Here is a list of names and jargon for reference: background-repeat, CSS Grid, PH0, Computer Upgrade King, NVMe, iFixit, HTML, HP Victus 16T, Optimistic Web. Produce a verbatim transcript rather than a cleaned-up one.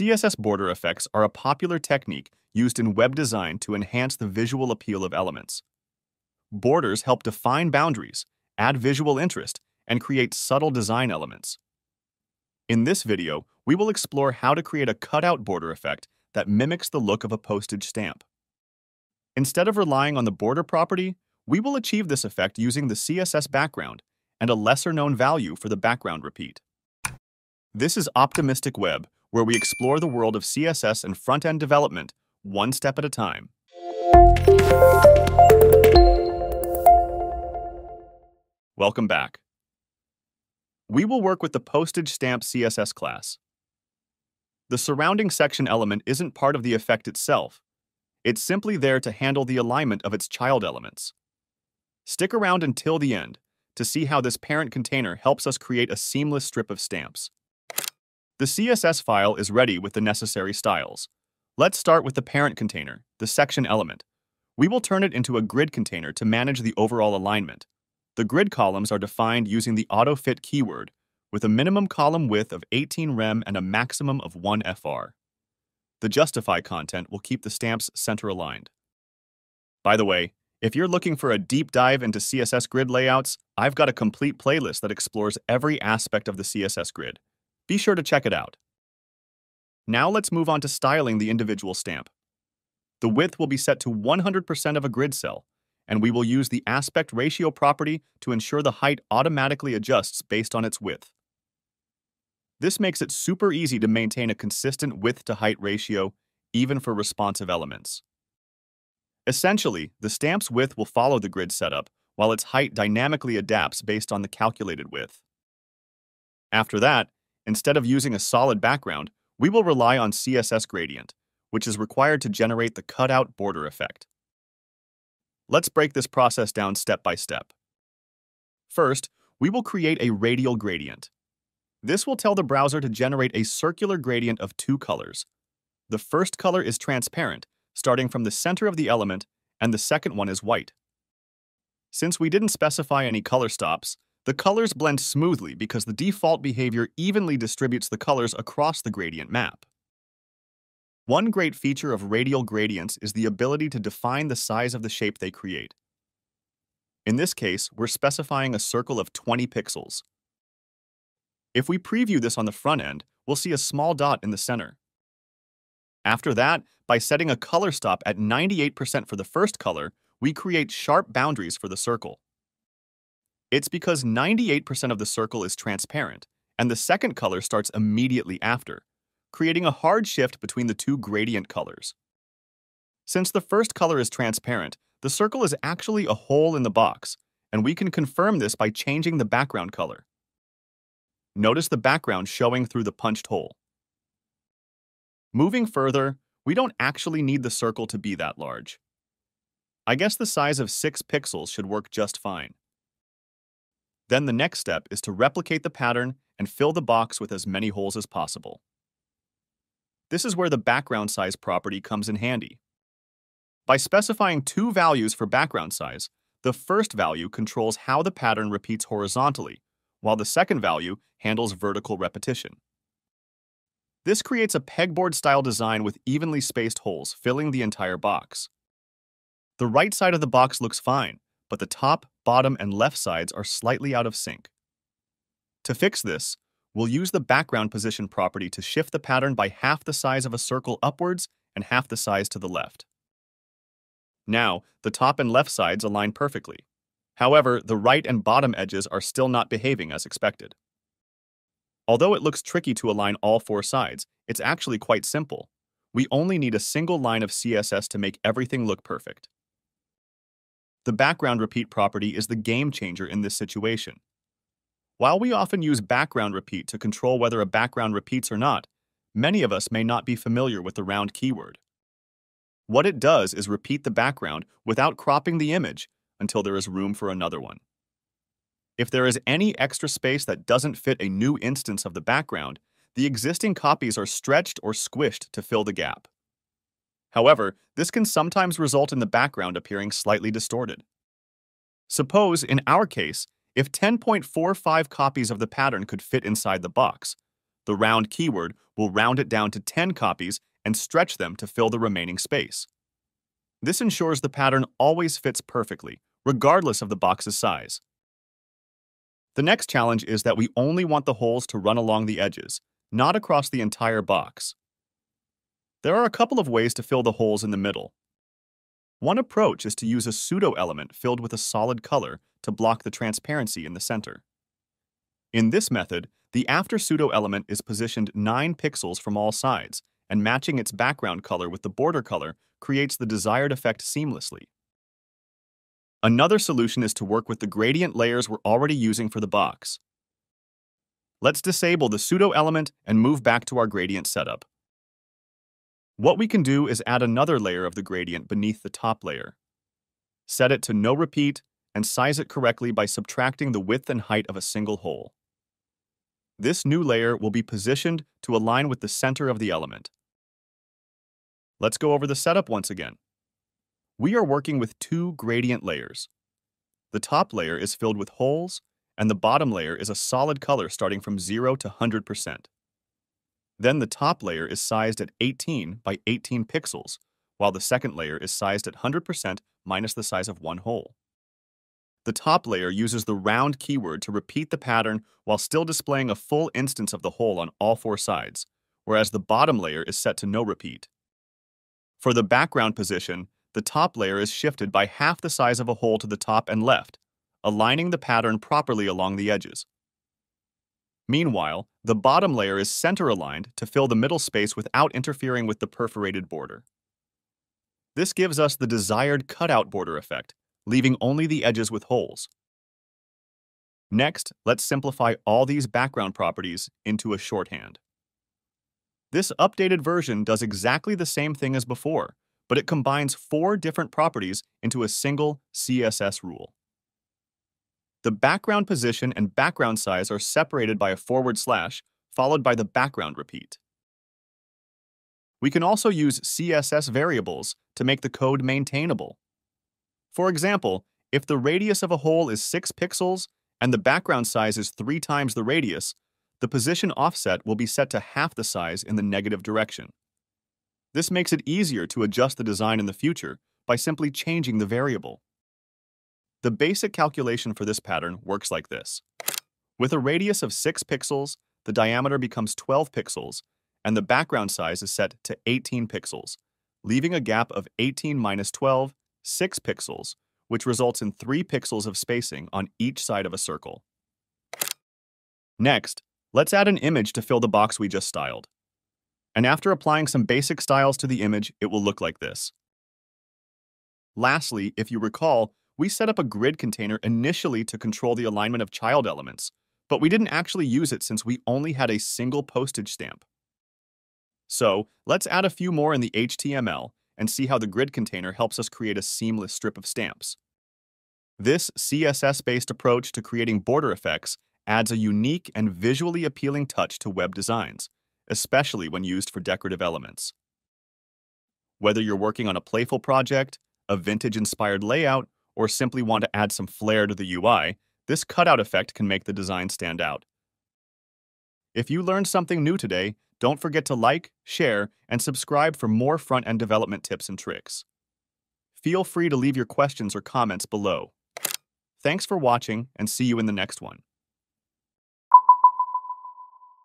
C S S border effects are a popular technique used in web design to enhance the visual appeal of elements. Borders help define boundaries, add visual interest, and create subtle design elements. In this video, we will explore how to create a cutout border effect that mimics the look of a postage stamp. Instead of relying on the border property, we will achieve this effect using the C S S background and a lesser-known value for the background repeat. This is Optimistic Web, where we explore the world of C S S and front-end development one step at a time. Welcome back. We will work with the postage stamp C S S class. The surrounding section element isn't part of the effect itself. It's simply there to handle the alignment of its child elements. Stick around until the end to see how this parent container helps us create a seamless strip of stamps. The C S S file is ready with the necessary styles. Let's start with the parent container, the section element. We will turn it into a grid container to manage the overall alignment. The grid columns are defined using the AutoFit keyword, with a minimum column width of eighteen rem and a maximum of one F R. The justify content will keep the stamps center aligned. By the way, if you're looking for a deep dive into C S S grid layouts, I've got a complete playlist that explores every aspect of the C S S grid. Be sure to check it out. Now let's move on to styling the individual stamp. The width will be set to one hundred percent of a grid cell, and we will use the aspect ratio property to ensure the height automatically adjusts based on its width. This makes it super easy to maintain a consistent width-to-height ratio, even for responsive elements. Essentially, the stamp's width will follow the grid setup, while its height dynamically adapts based on the calculated width. After that, instead of using a solid background, we will rely on C S S gradient, which is required to generate the cutout border effect. Let's break this process down step by step. First, we will create a radial gradient. This will tell the browser to generate a circular gradient of two colors. The first color is transparent, starting from the center of the element, and the second one is white. Since we didn't specify any color stops, the colors blend smoothly because the default behavior evenly distributes the colors across the gradient map. One great feature of radial gradients is the ability to define the size of the shape they create. In this case, we're specifying a circle of twenty pixels. If we preview this on the front end, we'll see a small dot in the center. After that, by setting a color stop at ninety-eight percent for the first color, we create sharp boundaries for the circle. It's because ninety-eight percent of the circle is transparent, and the second color starts immediately after, creating a hard shift between the two gradient colors. Since the first color is transparent, the circle is actually a hole in the box, and we can confirm this by changing the background color. Notice the background showing through the punched hole. Moving further, we don't actually need the circle to be that large. I guess the size of six pixels should work just fine. Then the next step is to replicate the pattern and fill the box with as many holes as possible. This is where the background size property comes in handy. By specifying two values for background size, the first value controls how the pattern repeats horizontally, while the second value handles vertical repetition. This creates a pegboard-style design with evenly spaced holes, filling the entire box. The right side of the box looks fine, but the top, bottom, and left sides are slightly out of sync. To fix this, we'll use the background position property to shift the pattern by half the size of a circle upwards and half the size to the left. Now, the top and left sides align perfectly. However, the right and bottom edges are still not behaving as expected. Although it looks tricky to align all four sides, it's actually quite simple. We only need a single line of C S S to make everything look perfect. The background repeat property is the game changer in this situation. While we often use background repeat to control whether a background repeats or not, many of us may not be familiar with the round keyword. What it does is repeat the background without cropping the image, until there is room for another one. If there is any extra space that doesn't fit a new instance of the background, the existing copies are stretched or squished to fill the gap. However, this can sometimes result in the background appearing slightly distorted. Suppose, in our case, if ten point four five copies of the pattern could fit inside the box, The round keyword will round it down to ten copies and stretch them to fill the remaining space. This ensures the pattern always fits perfectly, regardless of the box's size. The next challenge is that we only want the holes to run along the edges, not across the entire box. There are a couple of ways to fill the holes in the middle. One approach is to use a pseudo element filled with a solid color to block the transparency in the center. In this method, the after pseudo element is positioned nine pixels from all sides, and matching its background color with the border color creates the desired effect seamlessly. Another solution is to work with the gradient layers we're already using for the box. Let's disable the pseudo element and move back to our gradient setup. What we can do is add another layer of the gradient beneath the top layer. Set it to no repeat and size it correctly by subtracting the width and height of a single hole. This new layer will be positioned to align with the center of the element. Let's go over the setup once again. We are working with two gradient layers. The top layer is filled with holes, and the bottom layer is a solid color starting from zero to one hundred percent. Then the top layer is sized at eighteen by eighteen pixels, while the second layer is sized at one hundred percent minus the size of one hole. The top layer uses the round keyword to repeat the pattern while still displaying a full instance of the hole on all four sides, whereas the bottom layer is set to no repeat. For the background position, the top layer is shifted by half the size of a hole to the top and left, aligning the pattern properly along the edges. Meanwhile, the bottom layer is center-aligned to fill the middle space without interfering with the perforated border. This gives us the desired cutout border effect, leaving only the edges with holes. Next, let's simplify all these background properties into a shorthand. This updated version does exactly the same thing as before, but it combines four different properties into a single C S S rule. The background position and background size are separated by a forward slash, followed by the background repeat. We can also use C S S variables to make the code maintainable. For example, if the radius of a hole is six pixels and the background size is three times the radius, the position offset will be set to half the size in the negative direction. This makes it easier to adjust the design in the future by simply changing the variable. The basic calculation for this pattern works like this. With a radius of six pixels, the diameter becomes twelve pixels, and the background size is set to eighteen pixels, leaving a gap of eighteen minus twelve, six pixels, which results in three pixels of spacing on each side of a circle. Next, let's add an image to fill the box we just styled. And after applying some basic styles to the image, it will look like this. Lastly, if you recall, we set up a grid container initially to control the alignment of child elements, but we didn't actually use it since we only had a single postage stamp. So let's add a few more in the H T M L and see how the grid container helps us create a seamless strip of stamps. This C S S-based approach to creating border effects adds a unique and visually appealing touch to web designs, especially when used for decorative elements. Whether you're working on a playful project, a vintage-inspired layout, or simply want to add some flair to the U I, this cutout effect can make the design stand out. If you learned something new today, don't forget to like, share, and subscribe for more front-end development tips and tricks. Feel free to leave your questions or comments below. Thanks for watching, and see you in the next one.